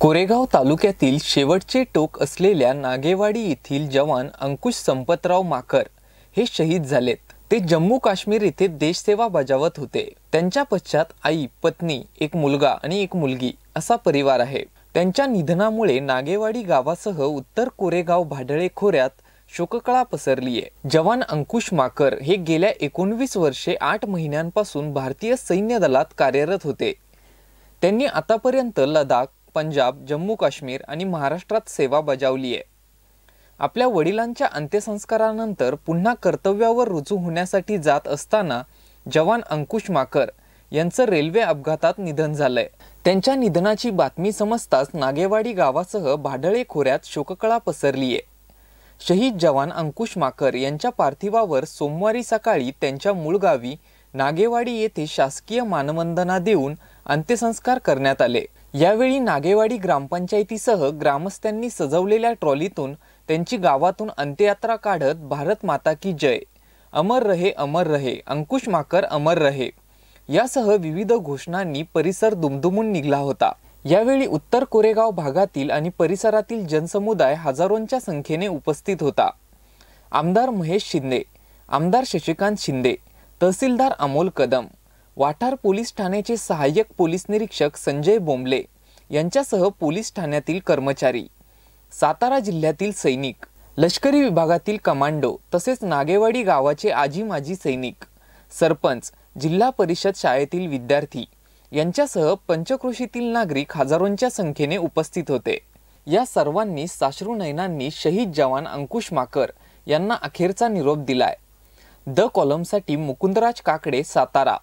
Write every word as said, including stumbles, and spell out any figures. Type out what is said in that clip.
कोरेगाव तालुक्यातील शेवटचे टोक असलेल्या नागेवाडी येथील जवान अंकुश संपतराव माकर हे शहीद झालेत। ते जम्मू काश्मीर येथे देशसेवा बजावत होते। त्यांच्या पश्चात आई, पत्नी, एक मुलगा आणि एक मुलगी असा परिवार आहे। त्यांच्या निधनामुळे नागेवाडी गावासह उत्तर कोरेगाव भाडळे खोऱ्यात शोककळा पसरली आहे। जवान अंकुश माकर हे गेल्या एकोणवीस वर्षे आठ महिन्यांपासून भारतीय सैन्य दलात कार्यरत होते। त्यांनी आतापर्यंत लडाख, पंजाब, जम्मू काश्मीर आणि महाराष्ट्रात सेवा बजावली आहे। आपल्या वडिलांच्या अंत्यसंस्कारानंतर पुन्हा कर्तव्यावर रुजू होण्यासाठी जात असताना जवान अंकुश माकर यांचं रेल्वे अपघातात निधन झालंय। त्यांच्या निधनाची बातमी समजताच नागेवाडी गावासह भाडळे खोऱ्यात शोककळा पसरली आहे। शहीद जवान अंकुश माकर यांच्या पार्थिवावर सोमवारी सकाळी त्यांच्या मूळ गावी नागेवाडी येथे शासकीय मानवंदना देऊन अंत्यसंस्कार करण्यात आले। यावेळी नागेवाडी ग्रामपंचायतीसह ग्रामस्थांनी सजवलेल्या ट्रॉलीतून त्यांची गावातून अंत्ययात्रा काढत भारत माता की जय, अमर रहे अमर रहे, अंकुश माकर अमर रहे यासह विविध घोषणांनी परिसर दुमदुमून निघाला होता। यावेळी उत्तर कोरेगाव भागातील आणि परिसरातील जनसमुदाय हजारोंच्या संख्येने उपस्थित होता। आमदार महेश शिंदे, आमदार शशिकांत शिंदे, तहसीलदार अमोल कदम, वाठार पोलीस ठाण्याचे सहाय्यक पोलीस निरीक्षक संजय बोंबले यांच्यासह पोलीस ठाण्यातील कर्मचारी, सातारा जिल्ह्यातील सैनिक, लष्करी विभागातील कमांडो तसेच नागेवाडी गावाचे आजी माजी सैनिक, सरपंच, जिल्हा परिषद शाळेतील विद्यार्थी यांच्यासह पंचक्रोशीतील नागरिक हजारोंच्या संख्येने उपस्थित होते। या सर्वांनी साश्रू नयनांनी शहीद जवान अंकुश माकर यांना अखेरचा निरोप दिलाय। द कॉलमसाठी मुकुंदराज काकडे, सातारा।